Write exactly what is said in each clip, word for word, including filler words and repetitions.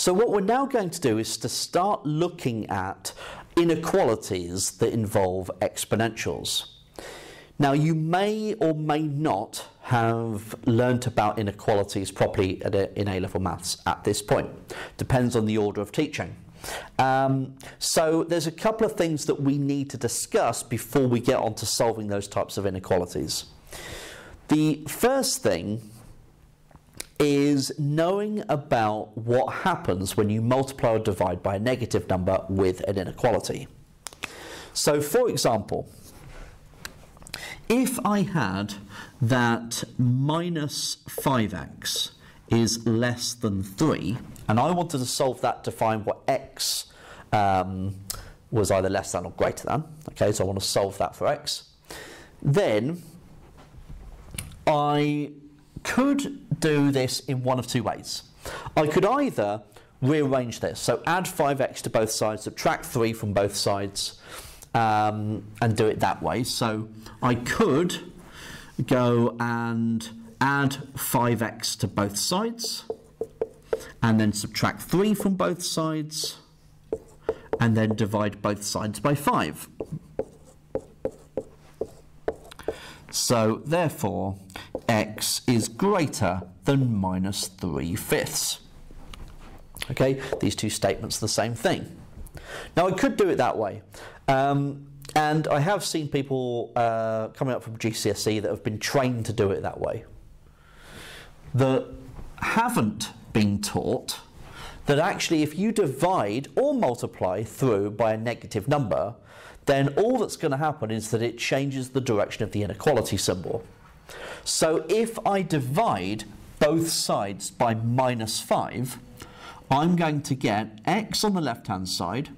So what we're now going to do is to start looking at inequalities that involve exponentials. Now, you may or may not have learnt about inequalities properly at a, in A-level maths at this point. Depends on the order of teaching. Um, so there's a couple of things that we need to discuss before we get on to solving those types of inequalities. The first thing is knowing about what happens when you multiply or divide by a negative number with an inequality. So, for example, if I had that minus five x is less than three, and I wanted to solve that to find what x um, was either less than or greater than, okay, so I want to solve that for x, then I could do this in one of two ways. I could either rearrange this, so add five x to both sides, subtract three from both sides, um, and do it that way. So I could go and add five x to both sides, and then subtract three from both sides, and then divide both sides by five. So therefore, x is greater than minus three fifths. Okay, these two statements are the same thing. Now, I could do it that way. Um, and I have seen people uh, coming up from G C S E that have been trained to do it that way, that haven't been taught that actually if you divide or multiply through by a negative number, then all that's going to happen is that it changes the direction of the inequality symbol. So if I divide both sides by minus five, I'm going to get x on the left-hand side,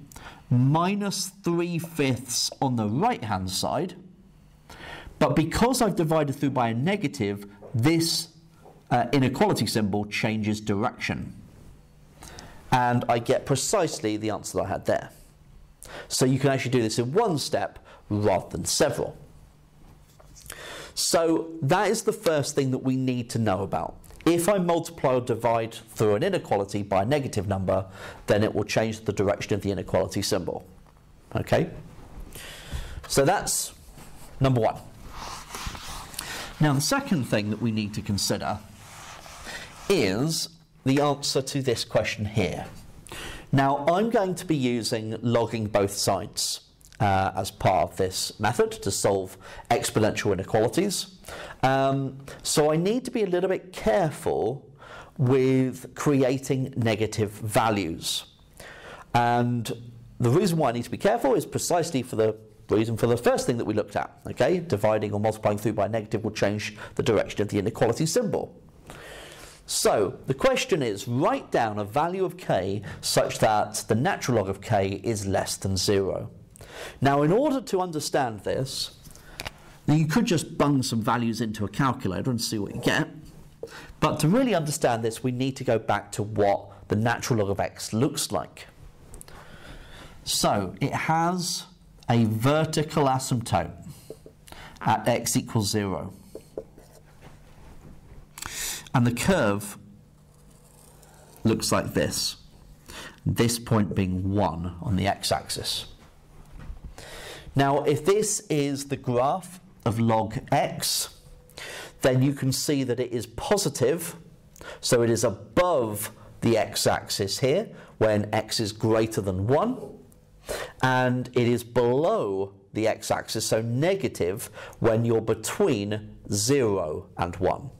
minus three fifths on the right-hand side. But because I've divided through by a negative, this uh, inequality symbol changes direction. And I get precisely the answer that I had there. So you can actually do this in one step rather than several. So that is the first thing that we need to know about. If I multiply or divide through an inequality by a negative number, then it will change the direction of the inequality symbol. Okay? So that's number one. Now, the second thing that we need to consider is the answer to this question here. Now, I'm going to be using logging both sides uh, as part of this method to solve exponential inequalities. Um, so I need to be a little bit careful with creating negative values. And the reason why I need to be careful is precisely for the reason for the first thing that we looked at, okay? Dividing or multiplying through by a negative will change the direction of the inequality symbol. So the question is, write down a value of k such that the natural log of k is less than zero. Now, in order to understand this, you could just bung some values into a calculator and see what you get. But to really understand this, we need to go back to what the natural log of x looks like. So it has a vertical asymptote at x equals zero. And the curve looks like this, this point being one on the x-axis. Now, if this is the graph of log x, then you can see that it is positive, so it is above the x-axis here, when x is greater than one, and it is below the x-axis, so negative, when you're between zero and one.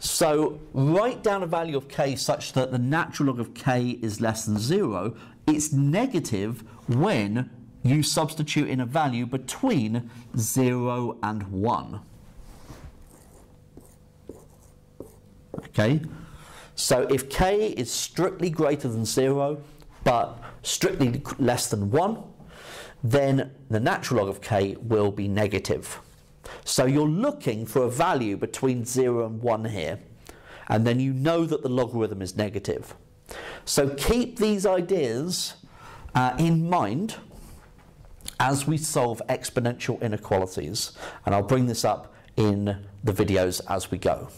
So write down a value of k such that the natural log of k is less than zero. It's negative when you substitute in a value between zero and one. Okay? So if k is strictly greater than zero, but strictly less than one, then the natural log of k will be negative. So you're looking for a value between zero and one here, and then you know that the logarithm is negative. So keep these ideas uh, in mind as we solve exponential inequalities, and I'll bring this up in the videos as we go.